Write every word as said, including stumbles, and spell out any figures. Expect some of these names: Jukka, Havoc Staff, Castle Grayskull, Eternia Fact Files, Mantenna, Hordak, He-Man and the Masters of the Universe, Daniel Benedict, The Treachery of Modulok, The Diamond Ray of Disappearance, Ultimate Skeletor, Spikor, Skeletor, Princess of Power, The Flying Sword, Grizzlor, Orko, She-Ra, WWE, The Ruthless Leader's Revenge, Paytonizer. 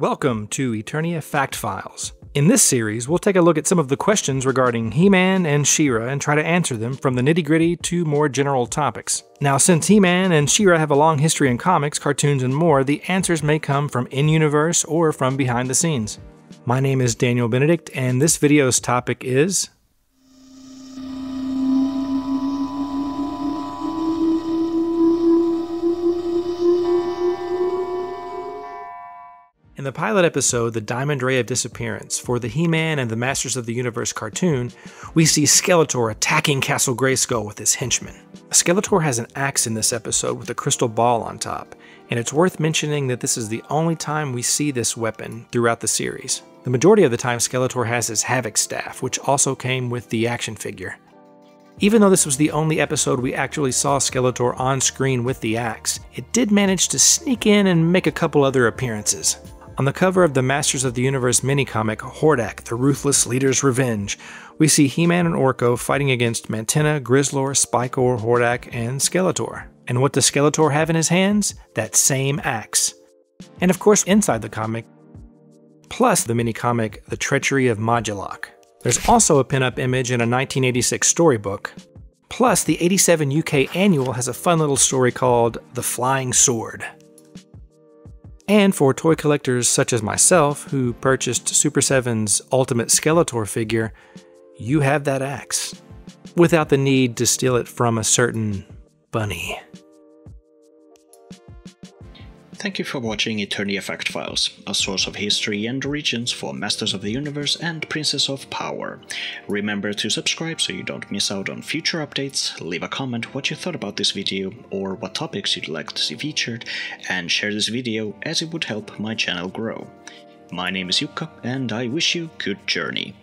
Welcome to Eternia Fact Files. In this series, we'll take a look at some of the questions regarding He-Man and She-Ra and try to answer them from the nitty-gritty to more general topics. Now, since He-Man and She-Ra have a long history in comics, cartoons, and more, the answers may come from in-universe or from behind the scenes. My name is Daniel Benedict, and this video's topic is... In the pilot episode, The Diamond Ray of Disappearance, for the He-Man and the Masters of the Universe cartoon, we see Skeletor attacking Castle Grayskull with his henchmen. Skeletor has an axe in this episode with a crystal ball on top, and it's worth mentioning that this is the only time we see this weapon throughout the series. The majority of the time Skeletor has his Havoc Staff, which also came with the action figure. Even though this was the only episode we actually saw Skeletor on screen with the axe, it did manage to sneak in and make a couple other appearances. On the cover of the Masters of the Universe minicomic, Hordak, The Ruthless Leader's Revenge, we see He-Man and Orko fighting against Mantenna, Grizzlor, Spikor, Hordak, and Skeletor. And what does Skeletor have in his hands? That same axe. And of course, inside the comic, plus the minicomic, The Treachery of Modulok. There's also a pinup image in a nineteen eighty-six storybook. Plus, the eighty-seven U K annual has a fun little story called The Flying Sword. And for toy collectors such as myself, who purchased Super seven's Ultimate Skeletor figure, you have that axe, without the need to steal it from a certain bunny. Thank you for watching Eternia Fact Files, a source of history and origins for Masters of the Universe and Princess of Power. Remember to subscribe so you don't miss out on future updates, leave a comment what you thought about this video or what topics you'd like to see featured, and share this video as it would help my channel grow. My name is Jukka and I wish you good journey.